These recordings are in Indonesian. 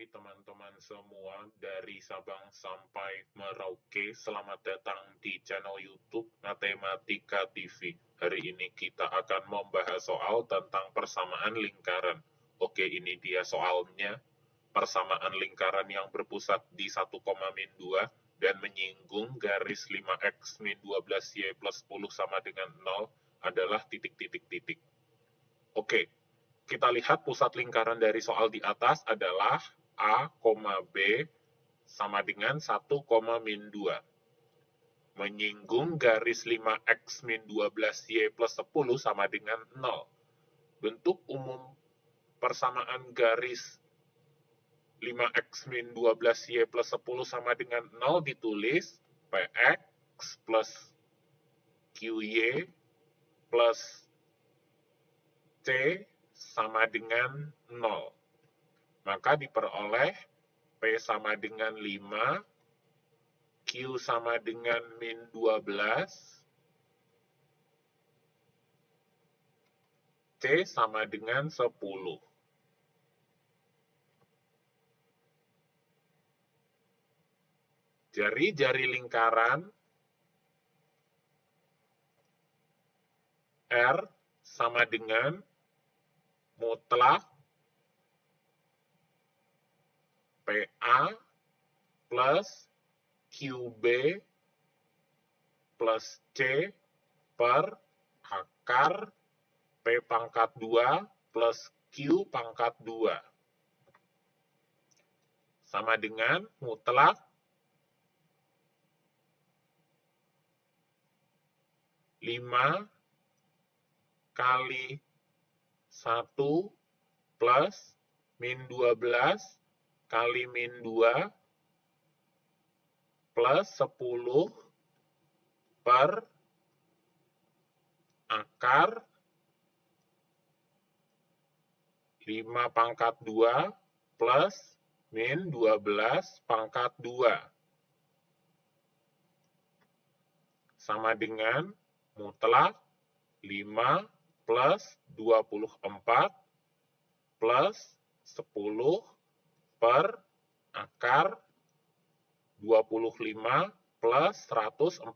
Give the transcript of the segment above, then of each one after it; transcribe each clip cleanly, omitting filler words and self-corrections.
Hai teman-teman semua dari Sabang sampai Merauke, selamat datang di channel YouTube Matematika TV. Hari ini kita akan membahas soal tentang persamaan lingkaran. Oke, ini dia soalnya. Persamaan lingkaran yang berpusat di 1,-2 dan menyinggung garis 5x-12y plus 10 sama dengan 0 adalah titik-titik-titik. Oke. Kita lihat pusat lingkaran dari soal di atas adalah A, B sama dengan 1,-2. Menyinggung garis 5x-12y plus 10 sama dengan 0. Bentuk umum persamaan garis 5x-12y plus 10 sama dengan 0 ditulis Px plus Qy plus C sama dengan 0. Maka diperoleh P sama dengan 5, Q sama dengan -12, C sama dengan 10. Jari-jari lingkaran R sama dengan mutlak PA plus QB plus C per akar P pangkat 2 plus Q pangkat 2. Sama dengan mutlak (5 × 1 plus (-12 × -2) plus 10 per akar 5 pangkat 2 plus (-12 pangkat 2) sama dengan mutlak 5 plus 24 plus 10 per akar 25 plus 144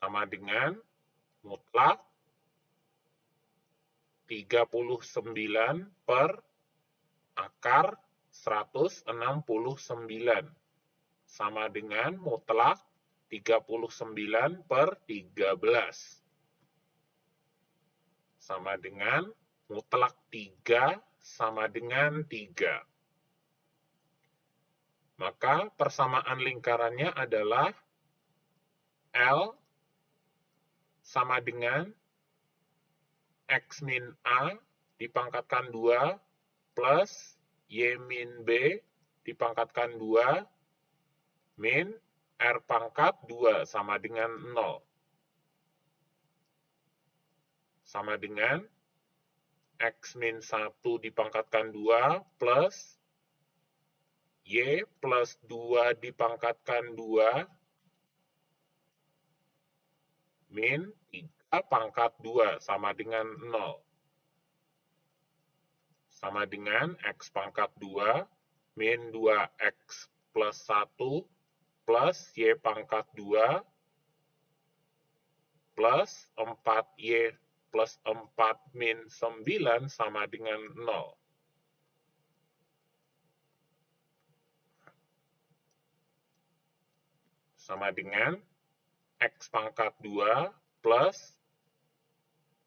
sama dengan mutlak 39 per akar 169 sama dengan mutlak 39 per 13. Sama dengan mutlak 3 sama dengan 3. Maka persamaan lingkarannya adalah L sama dengan X - A dipangkatkan 2 plus Y - B dipangkatkan 2 min R pangkat 2 sama dengan 0. Sama dengan X - 1 dipangkatkan 2 plus Y plus 2 dipangkatkan 2 min 3 pangkat 2 sama dengan 0. Sama dengan X pangkat 2 min 2X plus 1 plus Y pangkat 2 plus 4Y plus 4 min 9 sama dengan 0. Sama dengan X pangkat 2 plus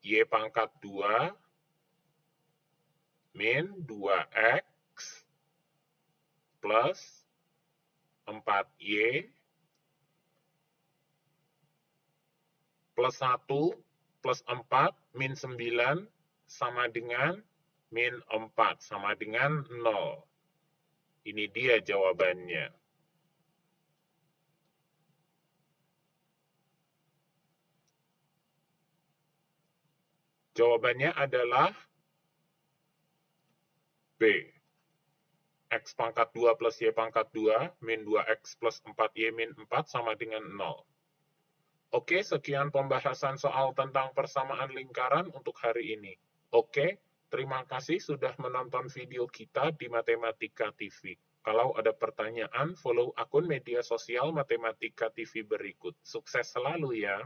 Y pangkat 2 min 2X plus 4Y plus 1 plus 4 min 9 sama dengan min 4 sama dengan 0. Ini dia jawabannya. Jawabannya adalah B. X pangkat 2 plus Y pangkat 2 min 2X plus 4Y min 4 sama dengan 0. Oke, sekian pembahasan soal tentang persamaan lingkaran untuk hari ini. Oke, Terima kasih sudah menonton video kita di Matematika TV. Kalau ada pertanyaan, follow akun media sosial Matematika TV berikut. Sukses selalu ya!